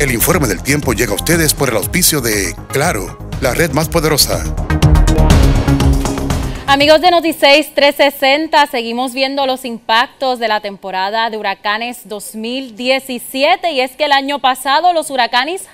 El informe del tiempo llega a ustedes por el auspicio de Claro, la red más poderosa. Amigos de NotiSeis360, seguimos viendo los impactos de la temporada de huracanes 2017 y es que el año pasado los huracanes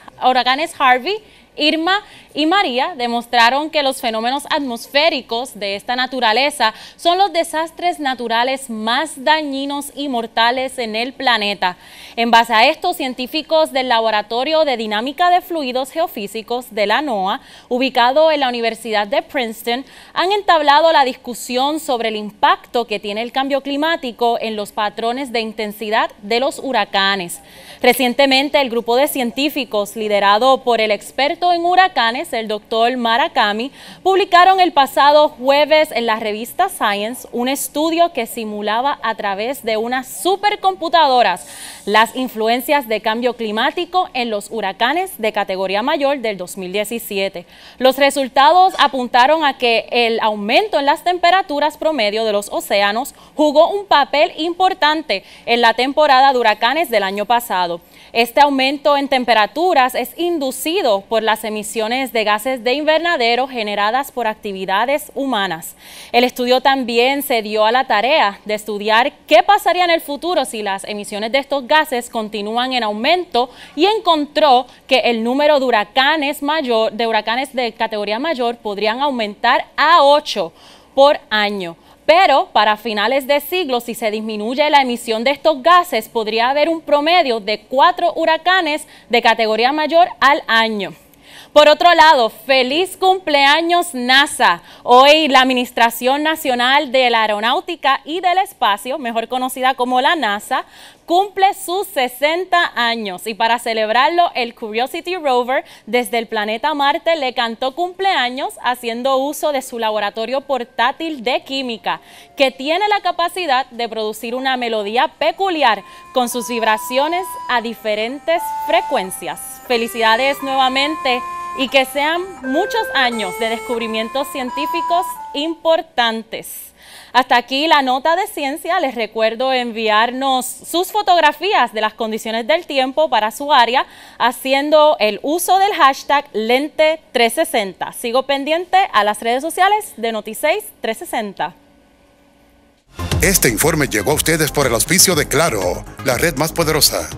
Harvey, Irma y María demostraron que los fenómenos atmosféricos de esta naturaleza son los desastres naturales más dañinos y mortales en el planeta. En base a esto, científicos del Laboratorio de Dinámica de Fluidos Geofísicos de la NOAA, ubicado en la Universidad de Princeton, han entablado la discusión sobre el impacto que tiene el cambio climático en los patrones de intensidad de los huracanes. Recientemente, el grupo de científicos liderado por el experto en huracanes, el doctor Marakami, publicaron el pasado jueves en la revista Science un estudio que simulaba a través de unas supercomputadoras las influencias de cambio climático en los huracanes de categoría mayor del 2017. Los resultados apuntaron a que el aumento en las temperaturas promedio de los océanos jugó un papel importante en la temporada de huracanes del año pasado. Este aumento en temperaturas es inducido por las emisiones de gases de invernadero generadas por actividades humanas. El estudio también se dio a la tarea de estudiar qué pasaría en el futuro si las emisiones de estos gases continúan en aumento y encontró que el número de huracanes de categoría mayor podrían aumentar a 8 por año. Pero para finales de siglo, si se disminuye la emisión de estos gases, podría haber un promedio de 4 huracanes de categoría mayor al año. Por otro lado, feliz cumpleaños NASA. Hoy la Administración Nacional de la Aeronáutica y del Espacio, mejor conocida como la NASA, cumple sus 60 años y para celebrarlo el Curiosity Rover desde el planeta Marte le cantó cumpleaños haciendo uso de su laboratorio portátil de química que tiene la capacidad de producir una melodía peculiar con sus vibraciones a diferentes frecuencias. Felicidades nuevamente y que sean muchos años de descubrimientos científicos importantes. Hasta aquí la nota de ciencia. Les recuerdo enviarnos sus fotografías de las condiciones del tiempo para su área haciendo el uso del hashtag Lente360. Sigo pendiente a las redes sociales de NotiSeis360. Este informe llegó a ustedes por el auspicio de Claro, la red más poderosa.